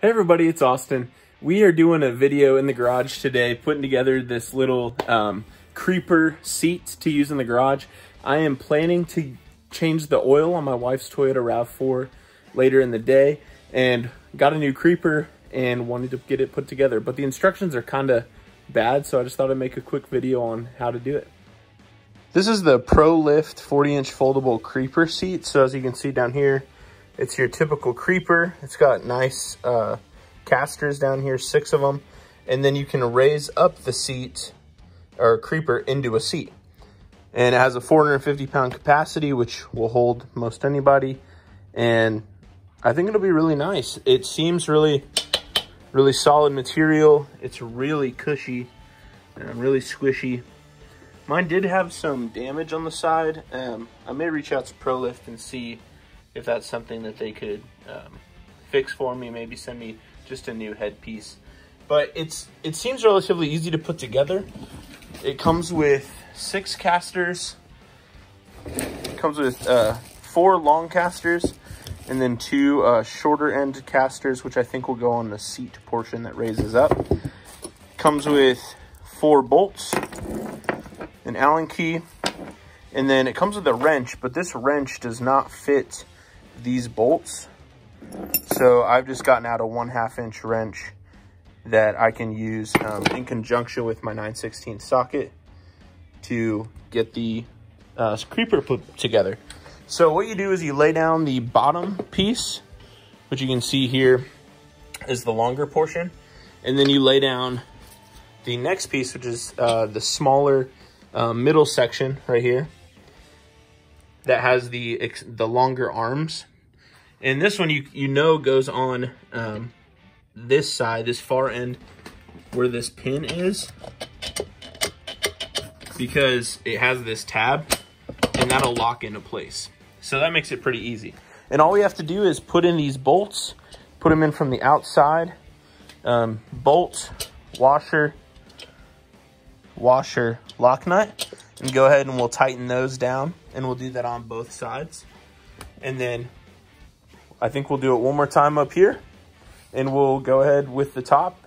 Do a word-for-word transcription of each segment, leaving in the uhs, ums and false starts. Hey everybody, it's Austin. We are doing a video in the garage today, putting together this little um, creeper seat to use in the garage. I am planning to change the oil on my wife's Toyota RAV four later in the day, and got a new creeper and wanted to get it put together. But the instructions are kind of bad, so I just thought I'd make a quick video on how to do it. This is the Pro Lift forty inch foldable creeper seat. So as you can see down here, it's your typical creeper. It's got nice uh, casters down here, six of them. And then you can raise up the seat or creeper into a seat. And it has a four hundred fifty pound capacity, which will hold most anybody. And I think it'll be really nice. It seems really, really solid material. It's really cushy and really squishy. Mine did have some damage on the side. Um, I may reach out to Pro Lift and see if that's something that they could um, fix for me, maybe send me just a new headpiece. But it's it seems relatively easy to put together. It comes with six casters. It comes with uh, four long casters and then two uh, shorter end casters, which I think will go on the seat portion that raises up. It comes with four bolts, an Allen key, and then it comes with a wrench, but this wrench does not fit these bolts, so I've just gotten out a one half inch wrench that I can use um, in conjunction with my nine sixteenths socket to get the uh, creeper put together. So what you do is you lay down the bottom piece, which you can see here is the longer portion, and then you lay down the next piece, which is uh, the smaller uh, middle section right here that has the the longer arms. And this one, you you know, goes on um, this side, this far end where this pin is, because it has this tab and that'll lock into place. So that makes it pretty easy. And all we have to do is put in these bolts, put them in from the outside, um, bolt, washer, washer, lock nut, and go ahead and we'll tighten those down, and we'll do that on both sides. And then I think we'll do it one more time up here, and we'll go ahead with the top,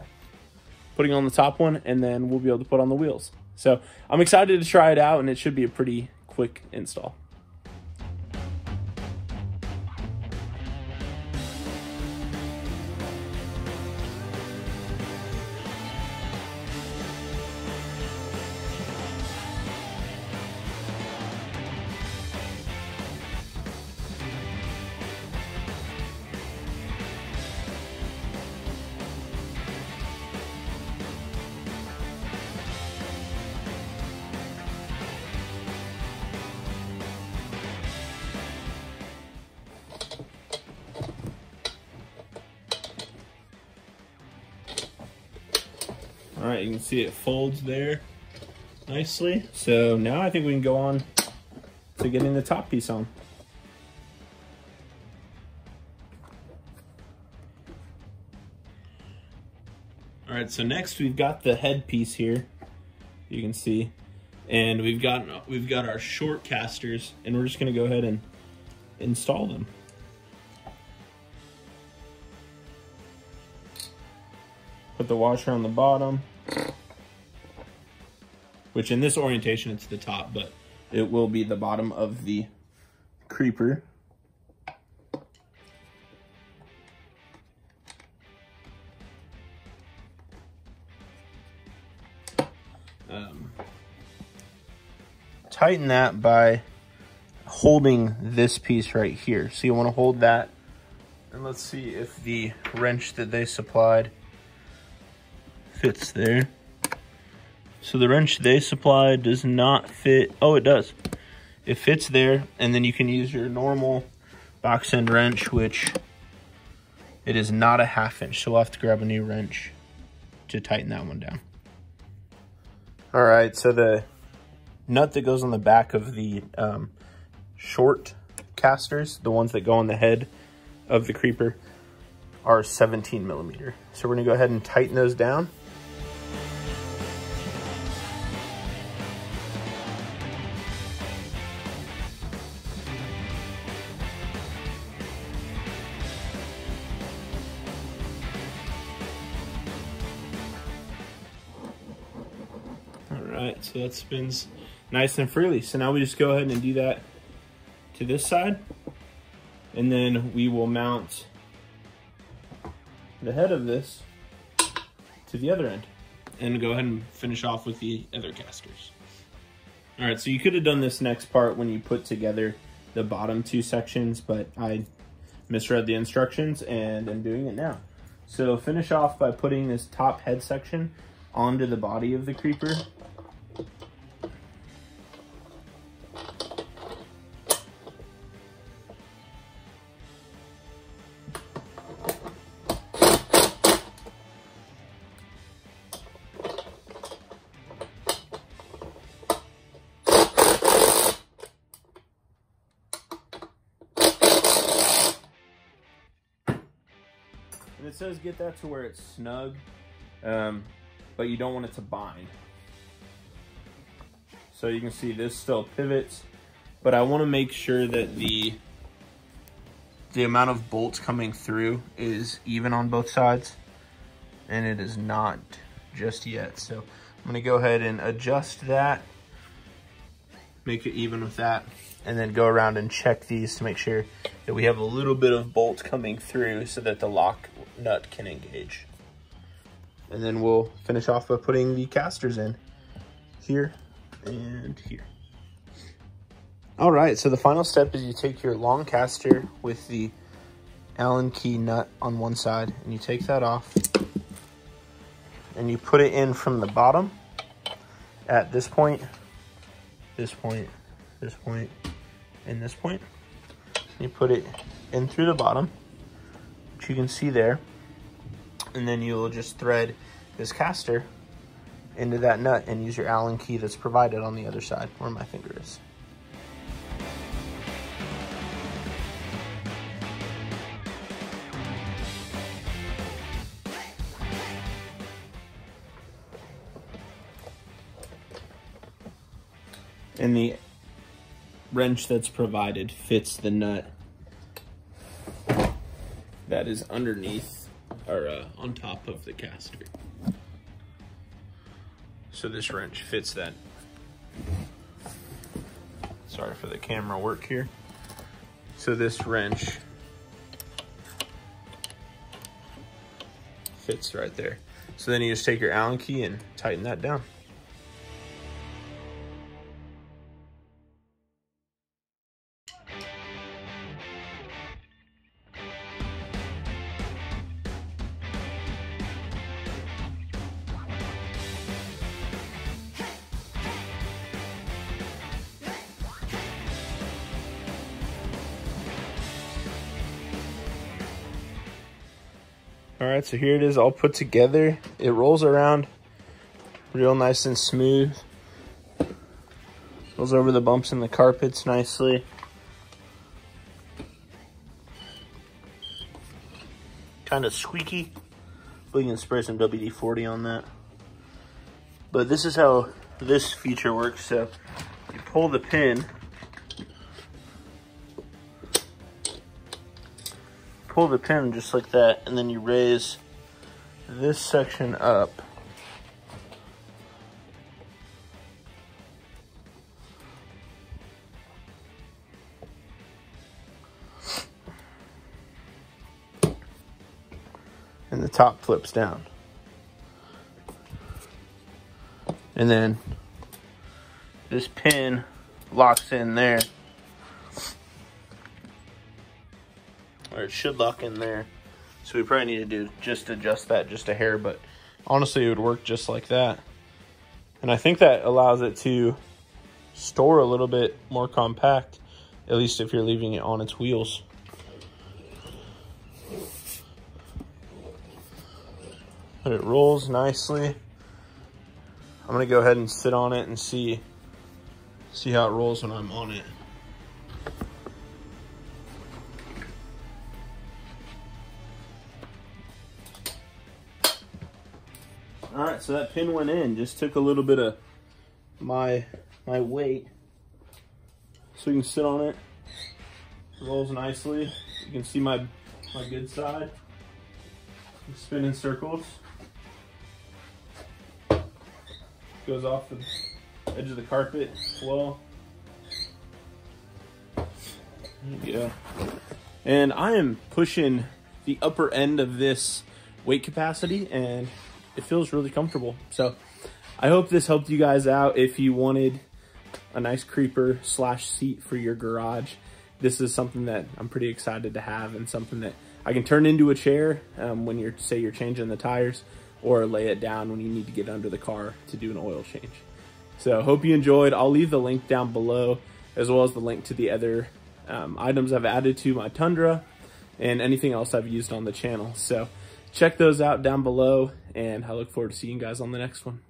putting on the top one, and then we'll be able to put on the wheels. So I'm excited to try it out, and it should be a pretty quick install. All right, you can see it folds there nicely. So now I think we can go on to getting the top piece on. All right, so next we've got the head piece here, you can see, and we've got we've got our short casters, and we're just gonna go ahead and install them. Put the washer on the bottom, which in this orientation it's the top, but it will be the bottom of the creeper. Um, tighten that by holding this piece right here. So you want to hold that, and let's see if the wrench that they supplied fits there. So the wrench they supplied does not fit. Oh, it does. It fits there, and then you can use your normal box end wrench, which it is not a half inch, so we'll have to grab a new wrench to tighten that one down. All right, so the nut that goes on the back of the um, short casters, the ones that go on the head of the creeper, are seventeen millimeter. So we're gonna go ahead and tighten those down. Alright, so that spins nice and freely. So now we just go ahead and do that to this side, and then we will mount the head of this to the other end and go ahead and finish off with the other casters. All right, so you could have done this next part when you put together the bottom two sections, but I misread the instructions and I'm doing it now. So finish off by putting this top head section onto the body of the creeper. And it says get that to where it's snug, um, but you don't want it to bind. So you can see this still pivots, but I want to make sure that the the amount of bolts coming through is even on both sides, and it is not just yet. So I'm going to go ahead and adjust that, make it even with that, and then go around and check these to make sure that we have a little bit of bolt coming through so that the lock nut can engage. And then we'll finish off by putting the casters in here and here. All right, so the final step is you take your long caster with the Allen key nut on one side, and you take that off and you put it in from the bottom at this point, this point, this point, and this point. You put it in through the bottom, which you can see there, and then you'll just thread this caster into that nut and use your Allen key that's provided on the other side where my finger is. And the wrench that's provided fits the nut that is underneath or uh, on top of the caster. So this wrench fits that. Sorry for the camera work here. So this wrench fits right there. So then you just take your Allen key and tighten that down. All right, so here it is all put together. It rolls around real nice and smooth. Rolls over the bumps in the carpets nicely. Kind of squeaky, but you can spray some W D forty on that. But this is how this feature works. So you pull the pin, pull the pin just like that, and then you raise this section up and the top flips down, and then this pin locks in there. Or it should lock in there. So we probably need to do just adjust that just a hair, but honestly it would work just like that. And I think that allows it to store a little bit more compact, at least if you're leaving it on its wheels. But it rolls nicely. I'm gonna go ahead and sit on it and see see how it rolls when I'm on it. All right, so that pin went in. Just took a little bit of my my weight, so we can sit on it. Rolls nicely. You can see my my good side. Spin in circles. goes off the edge of the carpet as well. Yeah, and I am pushing the upper end of this weight capacity and it feels really comfortable. So I hope this helped you guys out. If you wanted a nice creeper slash seat for your garage, this is something that I'm pretty excited to have and something that I can turn into a chair um, when you're, say you're changing the tires, or lay it down when you need to get under the car to do an oil change. So hope you enjoyed. I'll leave the link down below, as well as the link to the other um, items I've added to my Tundra and anything else I've used on the channel. So check those out down below, and I look forward to seeing you guys on the next one.